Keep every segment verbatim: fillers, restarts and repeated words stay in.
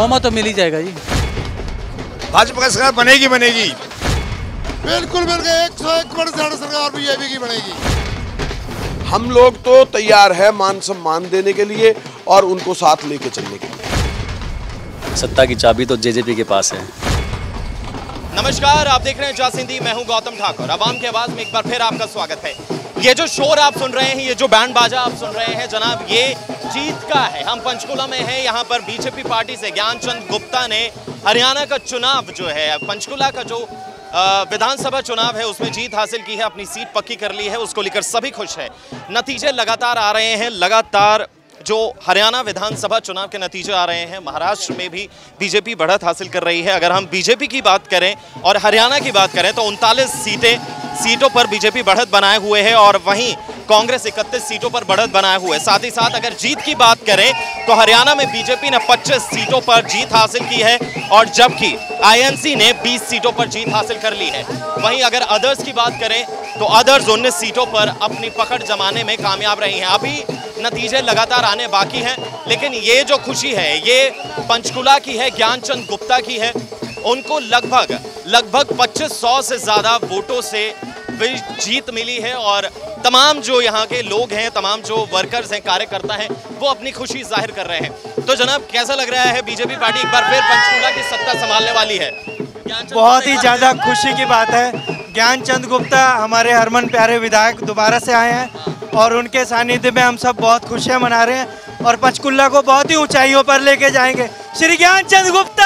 बहुमत तो मिल ही जाएगा जी, भाजपा की सरकार बनेगी बनेगी बिल्कुल बिल्कुल एक सौ एक परसेंट सरकार बीजेपी की बनेगी। हम लोग तो तैयार है मान सम्मान देने के लिए और उनको साथ लेके चलने के लिए। सत्ता की चाबी तो जेजेपी के पास है। नमस्कार, आप देख रहे हैं जुस हिंदी, मैं हूं गौतम ठाकर। आवाम की आवाज में एक बार फिर आपका स्वागत है। ये जो शोर आप सुन रहे हैं, ये जो बैंड बाजा आप सुन रहे हैं जनाब, ये जीत का है। हम पंचकुला में हैं, यहाँ पर बीजेपी पार्टी से ज्ञानचंद गुप्ता ने हरियाणा का चुनाव जो है, पंचकुला का जो विधानसभा चुनाव है उसमें जीत हासिल की है, अपनी सीट पक्की कर ली है, उसको लेकर सभी खुश हैं। नतीजे लगातार आ रहे हैं, लगातार जो हरियाणा विधानसभा चुनाव के नतीजे आ रहे हैं। महाराष्ट्र में भी बीजेपी बढ़त हासिल कर रही है। अगर हम बीजेपी की बात करें और हरियाणा की बात करें तो उनतालीस सीटें सीटों पर बीजेपी बढ़त बनाए हुए है और वहीं कांग्रेस इकतीस सीटों पर बढ़त बनाए हुए। साथ ही साथ अगर जीत की बात करें तो हरियाणा में बीजेपी ने पच्चीस सीटों पर जीत हासिल की है और जबकि आईएनसी ने बीस सीटों पर जीत हासिल कर ली है। वहीं अगर अदर्स की बात करें तो अदर्स उन्नीस सीटों पर अपनी पकड़ जमाने में कामयाब रही हैं। अभी नतीजे लगातार आने बाकी हैं, लेकिन ये जो खुशी है ये पंचकुला की है, ज्ञानचंद गुप्ता की है। उनको लगभग लगभग पच्चीस सौ से ज़्यादा वोटों से जीत मिली है और तमाम जो यहाँ के लोग हैं, तमाम जो वर्कर्स हैं, कार्यकर्ता हैं, वो अपनी खुशी जाहिर कर रहे हैं। तो जनाब कैसा लग रहा है, बीजेपी पार्टी एक बार फिर पंचकुला की सत्ता संभालने वाली है? बहुत ही ज़्यादा खुशी की बात है। ज्ञानचंद गुप्ता हमारे हरमन प्यारे विधायक दोबारा से आए हैं और उनके सानिध्य में हम सब बहुत खुशियां मना रहे हैं और पंचकुला को बहुत ही ऊंचाइयों पर लेके जाएंगे। श्री ज्ञानचंद गुप्ता,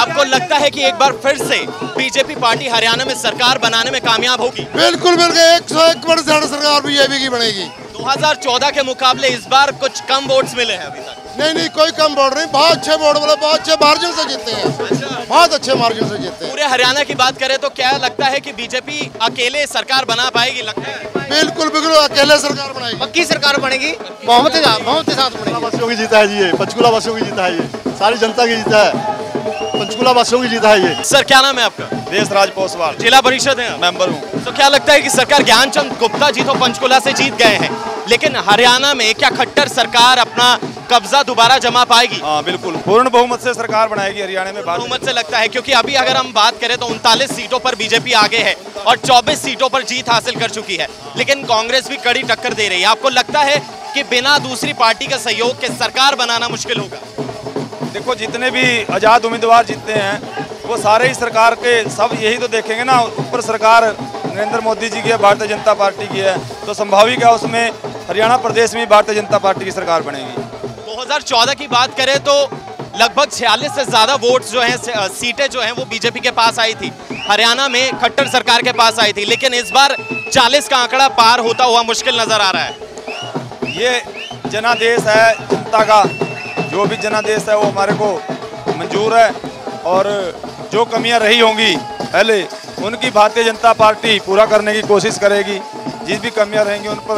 आपको लगता है कि एक बार फिर से बीजेपी पार्टी हरियाणा में सरकार बनाने में कामयाब होगी? बिल्कुल बिल्कुल एक सौ एक परसेंट सरकार बीजेपी की बनेगी। दो हज़ार चौदह के मुकाबले इस बार कुछ कम वोट्स मिले हैं अभी तक? नहीं नहीं, कोई कम वोट नहीं, बहुत अच्छे वोट मिले, बहुत अच्छे मार्जिन से जीते हैं, बहुत अच्छे मार्जिन से जीते हैं। पूरे हरियाणा की बात करें तो क्या लगता है कि बीजेपी अकेले सरकार बना पाएगी? लगता है बिल्कुल बिल्कुल अकेले सरकार बनाएगी, पक्की सरकार बनेगी, बहुत बहुत के साथ बनेगी। वासियों की जीता है ये, पंचकुला वासियों की जीता है ये, सारी जनता की जीता है, पंचकुला वासियों की जीता है ये। सर क्या नाम है आपका? देश राज पोसवाल, जिला परिषद है मेंबर हूँ। तो क्या लगता है कि सरकार ज्ञानचंद गुप्ता जी तो पंचकुला से जीत गए हैं, लेकिन हरियाणा में क्या खट्टर सरकार अपना कब्जा दोबारा जमा पाएगी? हाँ बिल्कुल, पूर्ण बहुमत से सरकार बनाएगी हरियाणा में। बहुमत से लगता है, क्योंकि अभी अगर हम बात करें तो उनतालीस सीटों पर बीजेपी आगे है और चौबीस सीटों पर जीत हासिल कर चुकी है, लेकिन कांग्रेस भी कड़ी टक्कर दे रही है। आपको लगता है कि बिना दूसरी पार्टी का सहयोग के सरकार बनाना मुश्किल होगा? देखो, जितने भी आजाद उम्मीदवार जीतते हैं वो सारे ही सरकार के, सब यही तो देखेंगे ना, ऊपर सरकार नरेंद्र मोदी जी की है, भारतीय जनता पार्टी की है, तो संभाविक है उसमें हरियाणा प्रदेश में भारतीय जनता पार्टी की सरकार बनेगी। दो हज़ार चौदह की बात करें तो लगभग छियालीस से ज़्यादा वोट्स जो हैं, सीटें जो हैं वो बीजेपी के पास आई थी, हरियाणा में खट्टर सरकार के पास आई थी, लेकिन इस बार चालीस का आंकड़ा पार होता हुआ मुश्किल नज़र आ रहा है। ये जनादेश है जनता का, जो भी जनादेश है वो हमारे को मंजूर है और जो कमियां रही होंगी पहले उनकी भारतीय जनता पार्टी पूरा करने की कोशिश करेगी। जिस भी कमियां रहेंगी उन पर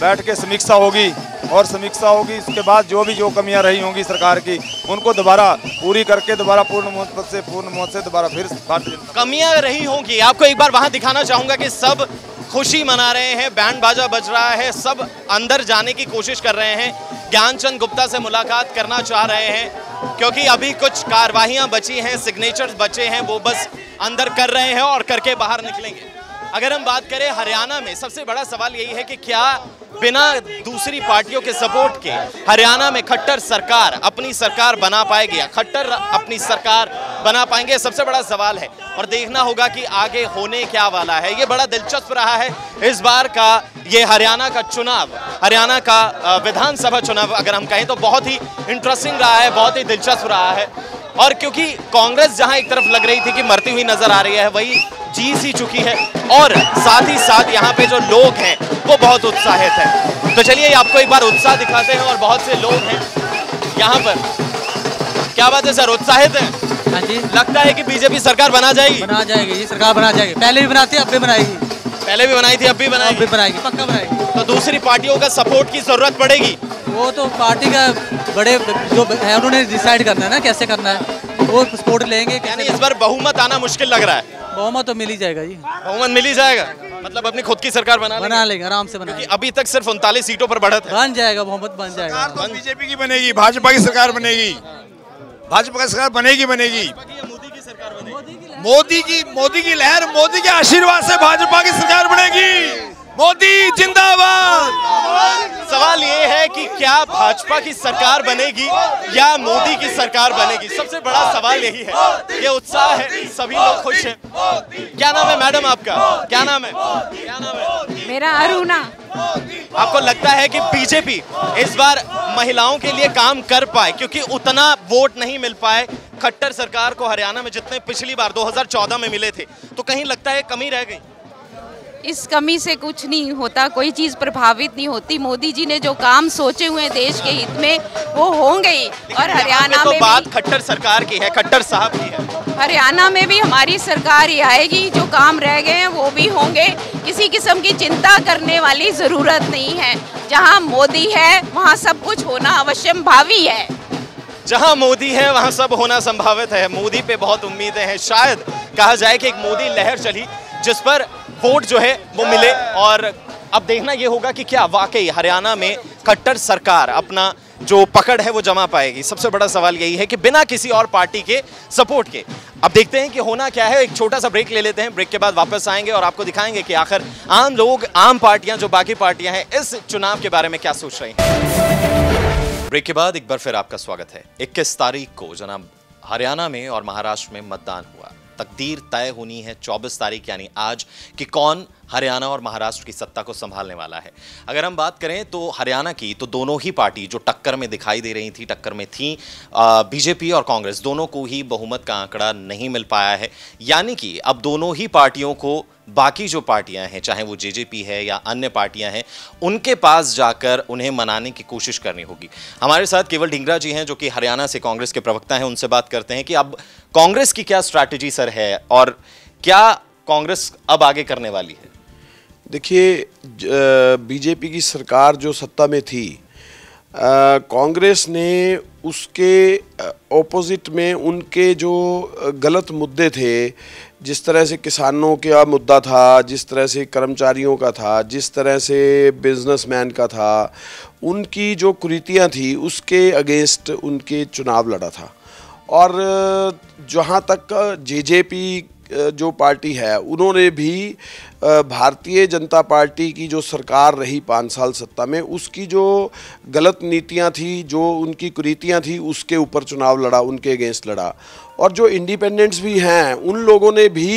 बैठ के समीक्षा होगी और समीक्षा होगी इसके बाद जो भी जो कमियां रही होंगी सरकार की उनको दोबारा पूरी करके दोबारा पूर्ण मत से पूर्ण मत से दोबारा फिर भारतीय जनता कमियां रही होंगी। आपको एक बार वहां दिखाना चाहूँगा कि सब खुशी मना रहे हैं, बैंड बाजा बज रहा है, सब अंदर जाने की कोशिश कर रहे हैं, ज्ञानचंद गुप्ता से मुलाकात करना चाह रहे हैं, क्योंकि अभी कुछ कार्रवाइयाँ बची हैं, सिग्नेचर्स बचे हैं, वो बस अंदर कर रहे हैं और करके बाहर निकलेंगे। अगर हम बात करें हरियाणा में, सबसे बड़ा सवाल यही है कि क्या बिना दूसरी पार्टियों के सपोर्ट के हरियाणा में खट्टर सरकार अपनी सरकार बना पाएगी, खट्टर अपनी सरकार बना पाएंगे, सबसे बड़ा सवाल है और देखना होगा कि आगे होने क्या वाला है। ये बड़ा दिलचस्प रहा है इस बार का ये हरियाणा का चुनाव, हरियाणा का विधानसभा चुनाव अगर हम कहें तो बहुत ही इंटरेस्टिंग रहा है, बहुत ही दिलचस्प रहा है। और क्योंकि कांग्रेस जहां एक तरफ लग रही थी कि मरती हुई नजर आ रही है, वही जीत ही चुकी है और साथ ही साथ यहाँ पे जो लोग हैं वो बहुत उत्साहित हैं। तो चलिए आपको एक बार उत्साह दिखाते हैं और बहुत से लोग हैं यहाँ पर। क्या बात है सर, उत्साहित हैं? हाँ जी, लगता है कि बीजेपी सरकार बना जाएगी? बना जाएगी, ये सरकार बना जाएगी, पहले भी बनाती है अब भी बनाएगी, पहले भी बनाई थी अब भी बनाएगी, बनाएगी पक्का बनाएगी। तो दूसरी पार्टियों का सपोर्ट की जरूरत पड़ेगी? वो तो पार्टी का बड़े जो है उन्होंने डिसाइड करना है ना कैसे करना है, वो सपोर्ट लेंगे। यानी इस बार बहुमत आना मुश्किल लग रहा है? बहुमत तो मिल ही जाएगा जी, बहुमत मिल ही जाएगा, मतलब अपनी खुद की सरकार बना बना लेंगे आराम से बना। अभी तक सिर्फ उनतालीस सीटों पर बढ़त है, बन जाएगा, बहुमत बन जाएगा, बीजेपी की बनेगी, भाजपा की सरकार बनेगी। भाजपा की सरकार बनेगी बनेगी मोदी की सरकार बनेगी, मोदी की मोदी की लहर, मोदी के आशीर्वाद से भाजपा की सरकार बनेगी। मोदी जिंदाबाद। सवाल ये है कि क्या भाजपा की सरकार बनेगी या मोदी की सरकार बनेगी, सबसे बड़ा सवाल यही है। ये उत्साह है, सभी लोग खुश हैं। क्या नाम है मैडम आपका? क्या नाम है? क्या नाम है? मेरा अरुणा। आपको लगता है कि बीजेपी इस बार महिलाओं के लिए काम कर पाए, क्योंकि उतना वोट नहीं मिल पाए खट्टर सरकार को हरियाणा में जितने पिछली बार दो हज़ार चौदह में मिले थे, तो कहीं लगता है कमी रह गई? इस कमी से कुछ नहीं होता, कोई चीज़ प्रभावित नहीं होती। मोदी जी ने जो काम सोचे हुए हैं देश के हित में वो होंगे ही। और हरियाणा में तो बात खट्टर सरकार की है, खट्टर साहब की है। हरियाणा में भी हमारी सरकार ही आएगी, जो काम रह गए हैं वो भी होंगे। किसी किस्म की चिंता करने वाली ज़रूरत नहीं है। जहाँ मोदी है वहाँ सब कुछ होना अवश्यंभावी है। जहाँ मोदी है वहाँ सब होना संभावित है। मोदी पे बहुत उम्मीदें हैं। शायद कहा जाए कि एक मोदी लहर चली जिस पर वोट जो है वो मिले। और अब देखना ये होगा कि क्या वाकई हरियाणा में खट्टर सरकार अपना जो पकड़ है वो जमा पाएगी। सबसे बड़ा सवाल यही है कि बिना किसी और पार्टी के सपोर्ट के। अब देखते हैं कि होना क्या है। एक छोटा सा ब्रेक ले लेते हैं, ब्रेक के बाद वापस आएंगे और आपको दिखाएंगे कि आखिर आम लोग, आम पार्टियां, जो बाकी पार्टियां हैं, इस चुनाव के बारे में क्या सोच रही हैं। ब्रेक के बाद एक बार फिर आपका स्वागत है। इक्कीस तारीख को जनाब हरियाणा में और महाराष्ट्र में मतदान हुआ। तकदीर तय होनी है चौबीस तारीख यानी आज कि कौन हरियाणा और महाराष्ट्र की सत्ता को संभालने वाला है। अगर हम बात करें तो हरियाणा की, तो दोनों ही पार्टी जो टक्कर में दिखाई दे रही थी, टक्कर में थी, बीजेपी और कांग्रेस, दोनों को ही बहुमत का आंकड़ा नहीं मिल पाया है। यानी कि अब दोनों ही पार्टियों को बाकी जो पार्टियां हैं, चाहे वो जेजेपी है या अन्य पार्टियां हैं, उनके पास जाकर उन्हें मनाने की कोशिश करनी होगी। हमारे साथ केवल ढिंगरा जी हैं जो कि हरियाणा से कांग्रेस के प्रवक्ता हैं। उनसे बात करते हैं कि अब कांग्रेस की क्या स्ट्रैटेजी सर है और क्या कांग्रेस अब आगे करने वाली है। देखिए, बीजेपी की सरकार जो सत्ता में थी, कांग्रेस ने उसके ऑपोजिट में उनके जो गलत मुद्दे थे, जिस तरह से किसानों का मुद्दा था, जिस तरह से कर्मचारियों का था, जिस तरह से बिजनेसमैन का था, उनकी जो कुरीतियाँ थी उसके अगेंस्ट उनके चुनाव लड़ा था। और जहाँ तक जेजेपी जो पार्टी है, उन्होंने भी भारतीय जनता पार्टी की जो सरकार रही पाँच साल सत्ता में, उसकी जो गलत नीतियां थी, जो उनकी कुरीतियां थी, उसके ऊपर चुनाव लड़ा, उनके अगेंस्ट लड़ा। और जो इंडिपेंडेंट्स भी हैं, उन लोगों ने भी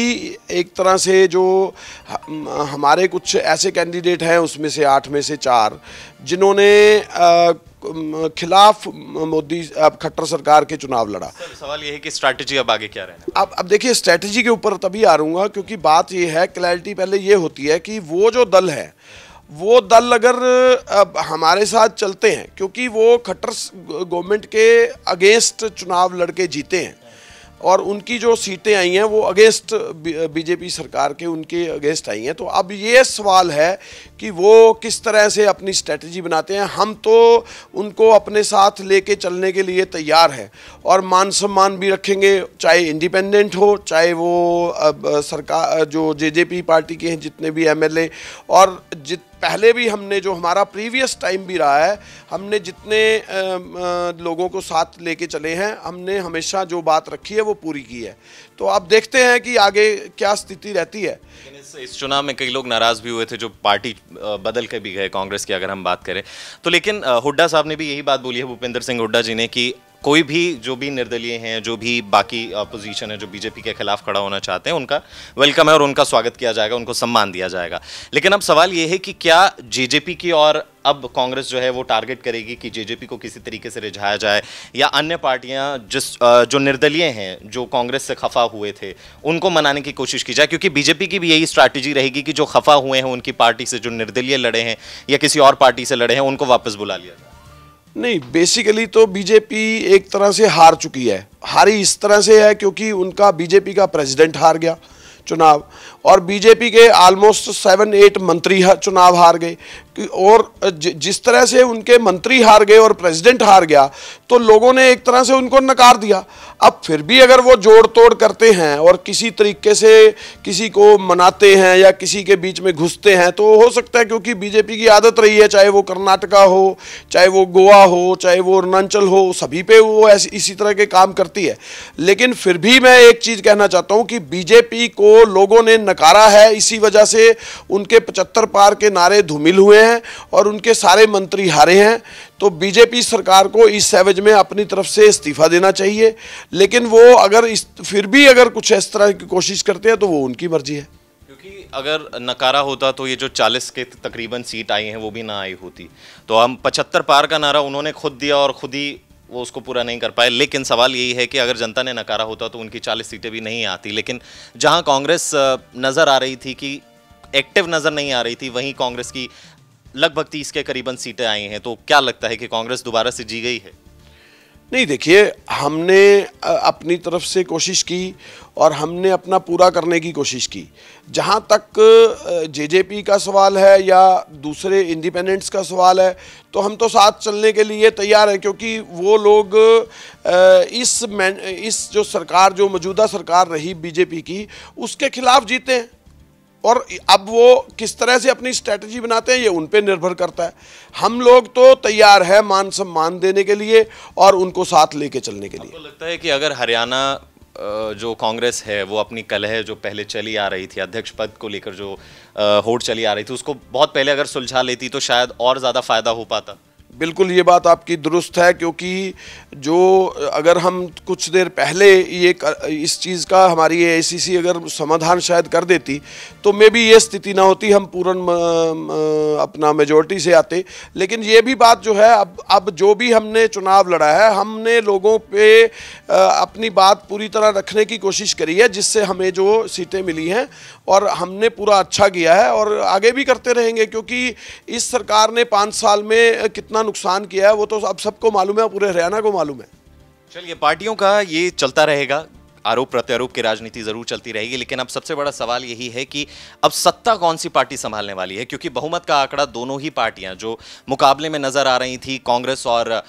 एक तरह से, जो हमारे कुछ ऐसे कैंडिडेट हैं उसमें से आठ में से चार जिन्होंने आ, खिलाफ मोदी अब खट्टर सरकार के चुनाव लड़ा। सर, सवाल ये है कि स्ट्रैटेजी अब आगे क्या रहना? अब अब देखिए, स्ट्रैटेजी के ऊपर तभी आ रहूँगा क्योंकि बात ये है, क्लैरिटी पहले ये होती है कि वो जो दल है, वो दल अगर अब हमारे साथ चलते हैं, क्योंकि वो खट्टर गवर्नमेंट के अगेंस्ट चुनाव लड़के जीते हैं और उनकी जो सीटें आई हैं वो अगेंस्ट बीजेपी सरकार के, उनके अगेंस्ट आई हैं। तो अब ये सवाल है कि वो किस तरह से अपनी स्ट्रेटजी बनाते हैं। हम तो उनको अपने साथ लेके चलने के लिए तैयार हैं और मान सम्मान भी रखेंगे, चाहे इंडिपेंडेंट हो, चाहे वो सरकार जो जेजेपी पार्टी के हैं जितने भी एमएलए, और जित पहले भी हमने, जो हमारा प्रीवियस टाइम भी रहा है, हमने जितने आ, आ, लोगों को साथ लेके चले हैं, हमने हमेशा जो बात रखी है वो पूरी की है। तो आप देखते हैं कि आगे क्या स्थिति रहती है। इस, इस चुनाव में कई लोग नाराज भी हुए थे जो पार्टी बदल के भी गए कांग्रेस की, अगर हम बात करें तो। लेकिन हुड्डा साहब ने भी यही बात बोली है, भूपेंद्र सिंह हुड्डा जी ने, कि कोई भी, जो भी निर्दलीय हैं, जो भी बाकी अपोजिशन है, जो बीजेपी के खिलाफ खड़ा होना चाहते हैं, उनका वेलकम है और उनका स्वागत किया जाएगा, उनको सम्मान दिया जाएगा। लेकिन अब सवाल ये है कि क्या जेजेपी की और अब कांग्रेस जो है वो टारगेट करेगी कि जेजेपी को किसी तरीके से रिझाया जाए, या अन्य पार्टियां जिस जो निर्दलीय हैं, जो कांग्रेस से खफा हुए थे, उनको मनाने की कोशिश की जाए? क्योंकि बीजेपी की भी यही स्ट्रैटेजी रहेगी कि जो खफा हुए हैं उनकी पार्टी से, जो निर्दलीय लड़े हैं या किसी और पार्टी से लड़े हैं, उनको वापस बुला लिया जाए। नहीं, बेसिकली तो बीजेपी एक तरह से हार चुकी है। हारी इस तरह से है क्योंकि उनका, बीजेपी का प्रेसिडेंट हार गया चुनाव, और बीजेपी के आलमोस्ट सेवन एट मंत्री चुनाव हार गए। और जिस तरह से उनके मंत्री हार गए और प्रेसिडेंट हार गया तो लोगों ने एक तरह से उनको नकार दिया। अब फिर भी अगर वो जोड़ तोड़ करते हैं और किसी तरीके से किसी को मनाते हैं या किसी के बीच में घुसते हैं तो हो सकता है, क्योंकि बीजेपी की आदत रही है, चाहे वो कर्नाटका हो, चाहे वो गोवा हो, चाहे वो अरुणाचल हो, सभी पे वो ऐसी इसी तरह के काम करती है। लेकिन फिर भी मैं एक चीज़ कहना चाहता हूँ कि बीजेपी को लोगों ने नकारा है, इसी वजह से उनके पचहत्तर पार के नारे धूमिल हुए हैं और उनके सारे मंत्री हारे हैं। तो बीजेपी सरकार को इस सैवेज में अपनी तरफ से इस्तीफा देना चाहिए, लेकिन वो अगर इस फिर भी अगर कुछ इस तरह की कोशिश करते हैं तो वो उनकी मर्जी है, क्योंकि अगर नकारा होता तो ये जो चालीस के तकरीबन सीट आई हैं वो भी ना आई होती। तो हम पचहत्तर पार का नारा उन्होंने खुद दिया और खुद ही वो उसको पूरा नहीं कर पाए। लेकिन सवाल यही है कि अगर जनता ने नकारा होता तो उनकी चालीस सीटें भी नहीं आती। लेकिन जहाँ कांग्रेस नज़र आ रही थी कि एक्टिव नज़र नहीं आ रही थी, वहीं कांग्रेस की लगभग तीस के करीबन सीटें आई हैं। तो क्या लगता है कि कांग्रेस दोबारा से जी गई है? नहीं, देखिए, हमने अपनी तरफ से कोशिश की और हमने अपना पूरा करने की कोशिश की। जहाँ तक जेजेपी का सवाल है या दूसरे इंडिपेंडेंट्स का सवाल है तो हम तो साथ चलने के लिए तैयार हैं, क्योंकि वो लोग इस इस जो सरकार जो मौजूदा सरकार रही बीजेपी की उसके खिलाफ जीते हैं और अब वो किस तरह से अपनी स्ट्रैटेजी बनाते हैं ये उन पे निर्भर करता है। हम लोग तो तैयार है मान सम्मान देने के लिए और उनको साथ लेके चलने के लिए। आपको लगता है कि अगर हरियाणा जो कांग्रेस है वो अपनी कलह जो पहले चली आ रही थी, अध्यक्ष पद को लेकर जो होड़ चली आ रही थी, उसको बहुत पहले अगर सुलझा लेती तो शायद और ज़्यादा फ़ायदा हो पाता? बिल्कुल, ये बात आपकी दुरुस्त है, क्योंकि जो अगर हम कुछ देर पहले ये इस चीज़ का हमारी एआईसीसी अगर समाधान शायद कर देती तो मे बी ये स्थिति ना होती, हम पूर्ण अपना मेजॉरिटी से आते। लेकिन ये भी बात जो है, अब अब जो भी हमने चुनाव लड़ा है हमने लोगों पे अपनी बात पूरी तरह रखने की कोशिश करी है, जिससे हमें जो सीटें मिली हैं और हमने पूरा अच्छा किया है और आगे भी करते रहेंगे, क्योंकि इस सरकार ने पाँच साल में कितना नुकसान किया है वो तो अब सबको मालूम है, पूरे हरियाणा को मालूम है। चलिए, पार्टियों का ये चलता रहेगा, आरोप प्रत्यारोप की राजनीति जरूर चलती रहेगी, लेकिन अब सबसे बड़ा सवाल यही है कि अब सत्ता कौन सी पार्टी संभालने वाली है, क्योंकि बहुमत का आंकड़ा दोनों ही पार्टियां जो मुकाबले में नजर आ रही थी, कांग्रेस और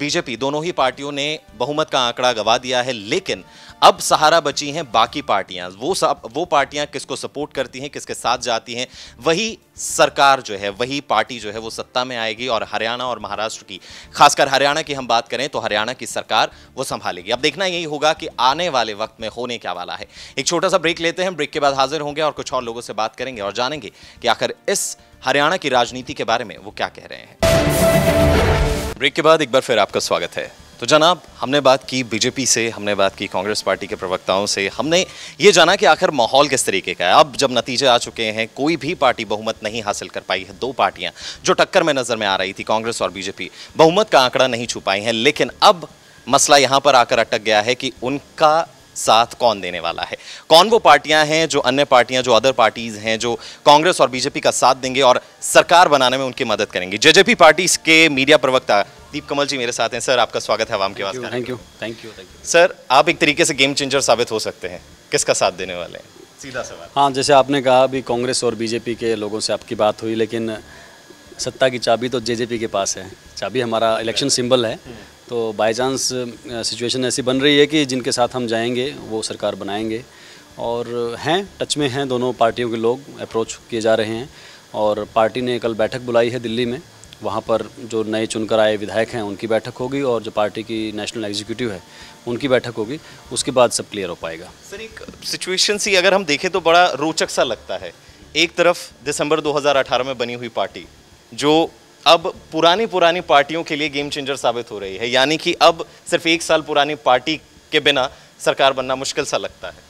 बीजेपी, दोनों ही पार्टियों ने बहुमत का आंकड़ा गंवा दिया है। लेकिन अब सहारा बची हैं बाकी पार्टियां, वो सब वो पार्टियां किसको सपोर्ट करती हैं, किसके साथ जाती हैं, वही सरकार जो है, वही पार्टी जो है वो सत्ता में आएगी और हरियाणा और महाराष्ट्र की, खासकर हरियाणा की हम बात करें तो हरियाणा की सरकार वो संभालेगी। अब देखना यही होगा कि आने वाले वक्त में होने क्या वाला है। एक छोटा सा ब्रेक लेते हैं, ब्रेक के बाद हाजिर होंगे और कुछ और लोगों से बात करेंगे और जानेंगे कि आखिर इस हरियाणा की राजनीति के बारे में वो क्या कह रहे हैं। ब्रेक के बाद एक बार फिर आपका स्वागत है। तो जनाब, हमने बात की बीजेपी से, हमने बात की कांग्रेस पार्टी के प्रवक्ताओं से, हमने ये जाना कि आखिर माहौल किस तरीके का है। अब जब नतीजे आ चुके हैं, कोई भी पार्टी बहुमत नहीं हासिल कर पाई है। दो पार्टियां जो टक्कर में नज़र में आ रही थी, कांग्रेस और बीजेपी, बहुमत का आंकड़ा नहीं छू पाई हैं। लेकिन अब मसला यहाँ पर आकर अटक गया है कि उनका साथ कौन देने वाला है, कौन वो पार्टियां हैं जो अन्य पार्टियां जो अदर पार्टीज हैं जो कांग्रेस और बीजेपी का साथ देंगे और सरकार बनाने में उनकी मदद करेंगे। जेजेपी पार्टी के मीडिया प्रवक्ता दीप कमल जी मेरे साथ हैं। सर, आपका स्वागत है आवाम की आवाज़ में। Thank you thank you thank you sir, आप एक तरीके से गेम चेंजर साबित हो सकते हैं, किसका साथ देने वाले हैं, सीधा सवाल। हाँ, जैसे आपने कहा अभी कांग्रेस और बीजेपी के लोगों से आपकी बात हुई, लेकिन सत्ता की चाबी तो जेजेपी के पास है। चाबी हमारा इलेक्शन सिंबल है, तो बाय चांस सिचुएशन ऐसी बन रही है कि जिनके साथ हम जाएंगे वो सरकार बनाएंगे और हैं टच में हैं, दोनों पार्टियों के लोग अप्रोच किए जा रहे हैं। और पार्टी ने कल बैठक बुलाई है दिल्ली में, वहाँ पर जो नए चुनकर आए विधायक हैं उनकी बैठक होगी और जो पार्टी की नेशनल एग्जीक्यूटिव है उनकी बैठक होगी, उसके बाद सब क्लियर हो पाएगा। सर, एक सिचुएशन सी अगर हम देखें तो बड़ा रोचक सा लगता है। एक तरफ दिसंबर दो हज़ार अठारह में बनी हुई पार्टी जो अब पुरानी पुरानी पार्टियों के लिए गेम चेंजर साबित हो रही है, यानी कि अब सिर्फ एक साल पुरानी पार्टी के बिना सरकार बनना मुश्किल सा लगता है।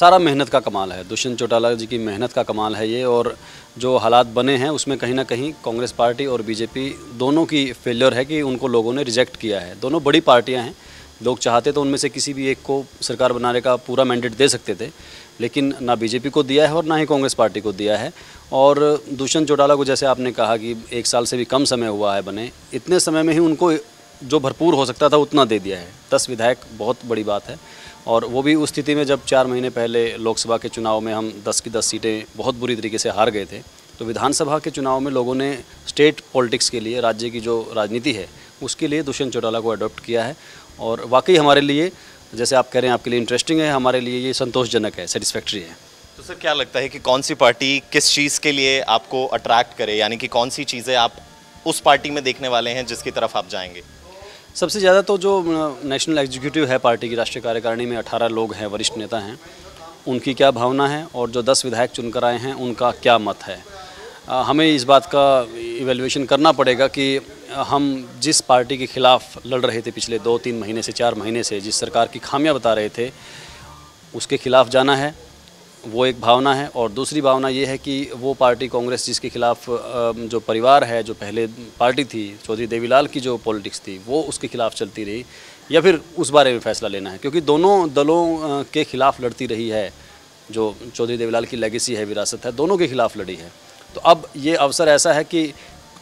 सारा मेहनत का कमाल है, दुष्यंत चौटाला जी की मेहनत का कमाल है ये। और जो हालात बने हैं उसमें कहीं ना कहीं कांग्रेस पार्टी और बीजेपी दोनों की फेलियर है कि उनको लोगों ने रिजेक्ट किया है। दोनों बड़ी पार्टियाँ हैं, लोग चाहते तो उनमें से किसी भी एक को सरकार बनाने का पूरा मैंडेट दे सकते थे, लेकिन ना बीजेपी को दिया है और ना ही कांग्रेस पार्टी को दिया है। और दुष्यंत चौटाला को जैसे आपने कहा कि एक साल से भी कम समय हुआ है बने, इतने समय में ही उनको जो भरपूर हो सकता था उतना दे दिया है। दस विधायक बहुत बड़ी बात है और वो भी उस स्थिति में जब चार महीने पहले लोकसभा के चुनाव में हम दस की दस सीटें बहुत बुरी तरीके से हार गए थे, तो विधानसभा के चुनाव में लोगों ने स्टेट पॉलिटिक्स के लिए, राज्य की जो राजनीति है उसके लिए दुष्यंत चौटाला को अडॉप्ट किया है। और वाकई हमारे लिए, जैसे आप कह रहे हैं आपके लिए इंटरेस्टिंग है, हमारे लिए ये संतोषजनक है, सेटिस्फैक्ट्री है। तो सर क्या लगता है कि कौन सी पार्टी किस चीज़ के लिए आपको अट्रैक्ट करे, यानी कि कौन सी चीज़ें आप उस पार्टी में देखने वाले हैं जिसकी तरफ आप जाएंगे? सबसे ज़्यादा तो जो नेशनल एग्जीक्यूटिव है पार्टी की, राष्ट्रीय कार्यकारिणी में अठारह लोग हैं, वरिष्ठ नेता हैं, उनकी क्या भावना है और जो दस विधायक चुनकर आए हैं उनका क्या मत है। हमें इस बात का इवेल्युएशन करना पड़ेगा कि हम जिस पार्टी के खिलाफ लड़ रहे थे पिछले दो तीन महीने से, चार महीने से, जिस सरकार की खामियां बता रहे थे, उसके खिलाफ जाना है, वो एक भावना है। और दूसरी भावना ये है कि वो पार्टी कांग्रेस जिसके खिलाफ जो परिवार है, जो पहले पार्टी थी चौधरी देवीलाल की, जो पॉलिटिक्स थी, वो उसके खिलाफ चलती रही, या फिर उस बारे में फैसला लेना है, क्योंकि दोनों दलों के खिलाफ लड़ती रही है। जो चौधरी देवीलाल की लेगेसी है, विरासत है, दोनों के खिलाफ लड़ी है। तो अब ये अवसर ऐसा है कि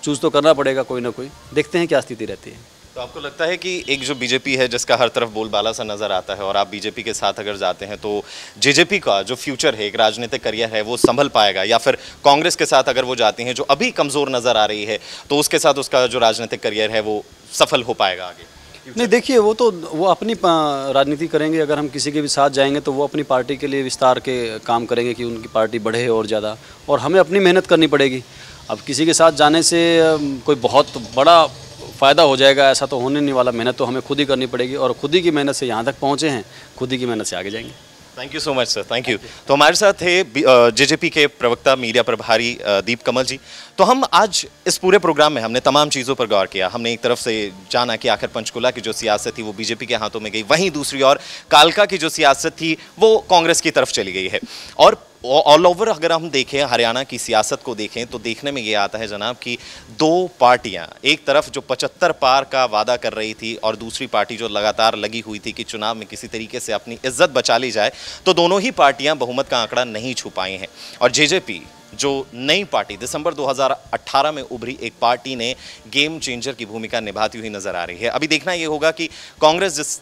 चूज़ तो करना पड़ेगा कोई ना कोई, देखते हैं क्या स्थिति रहती है। तो आपको लगता है कि एक जो बीजेपी है जिसका हर तरफ बोलबाला सा नज़र आता है, और आप बीजेपी के साथ अगर जाते हैं तो जेजेपी का जो फ्यूचर है, एक राजनीतिक करियर है, वो संभल पाएगा, या फिर कांग्रेस के साथ अगर वो जाती हैं जो अभी कमज़ोर नज़र आ रही है तो उसके साथ उसका जो राजनीतिक करियर है वो सफल हो पाएगा आगे? नहीं, देखिए वो तो वो अपनी राजनीति करेंगे। अगर हम किसी के भी साथ जाएंगे तो वो अपनी पार्टी के लिए विस्तार के काम करेंगे कि उनकी पार्टी बढ़े और ज़्यादा, और हमें अपनी मेहनत करनी पड़ेगी। अब किसी के साथ जाने से कोई बहुत बड़ा फ़ायदा हो जाएगा ऐसा तो होने नहीं वाला। मेहनत तो हमें खुद ही करनी पड़ेगी, और खुद ही की मेहनत से यहाँ तक पहुँचे हैं, खुद ही की मेहनत से आगे जाएंगे। Thank you so much sir, thank you. तो हमारे साथ थे जेजेपी के प्रवक्ता, मीडिया प्रभारी दीप कमल जी। तो हम आज इस पूरे प्रोग्राम में हमने तमाम चीज़ों पर गौर किया। हमने एक तरफ से जाना कि आखिर पंचकुला की जो सियासत थी वो बीजेपी के हाथों में गई, वहीं दूसरी ओर कालका की जो सियासत थी वो कांग्रेस की तरफ चली गई है। और ऑल ओवर अगर हम देखें हरियाणा की सियासत को देखें तो देखने में ये आता है जनाब कि दो पार्टियां, एक तरफ जो पचहत्तर पार का वादा कर रही थी और दूसरी पार्टी जो लगातार लगी हुई थी कि चुनाव में किसी तरीके से अपनी इज्जत बचा ली जाए, तो दोनों ही पार्टियां बहुमत का आंकड़ा नहीं छू पाई हैं। और जेजेपी जो नई पार्टी दिसंबर दो हज़ार अठारह में उभरी एक पार्टी ने गेम चेंजर की भूमिका निभाती हुई नज़र आ रही है। अभी देखना ये होगा कि कांग्रेस जिस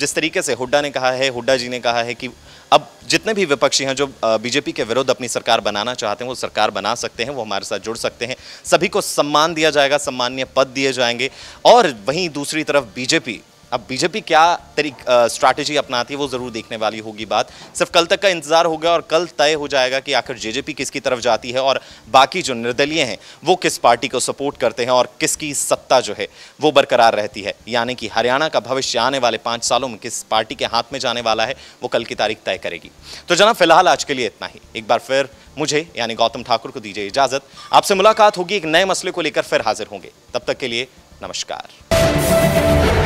जिस तरीके से हुड्डा ने कहा है, हुड्डा जी ने कहा है कि अब जितने भी विपक्षी हैं जो बीजेपी के विरुद्ध अपनी सरकार बनाना चाहते हैं वो सरकार बना सकते हैं, वो हमारे साथ जुड़ सकते हैं, सभी को सम्मान दिया जाएगा, सम्माननीय पद दिए जाएंगे। और वहीं दूसरी तरफ बीजेपी, अब बीजेपी क्या तरीक स्ट्रैटेजी अपनाती है वो ज़रूर देखने वाली होगी बात। सिर्फ कल तक का इंतजार होगा और कल तय हो जाएगा कि आखिर जेजेपी किसकी तरफ जाती है और बाकी जो निर्दलीय हैं वो किस पार्टी को सपोर्ट करते हैं और किसकी सत्ता जो है वो बरकरार रहती है। यानी कि हरियाणा का भविष्य आने वाले पाँच सालों में किस पार्टी के हाथ में जाने वाला है वो कल की तारीख तय करेगी। तो जनाब फिलहाल आज के लिए इतना ही। एक बार फिर मुझे यानी गौतम ठाकुर को दीजिए इजाज़त। आपसे मुलाकात होगी एक नए मसले को लेकर, फिर हाजिर होंगे। तब तक के लिए नमस्कार।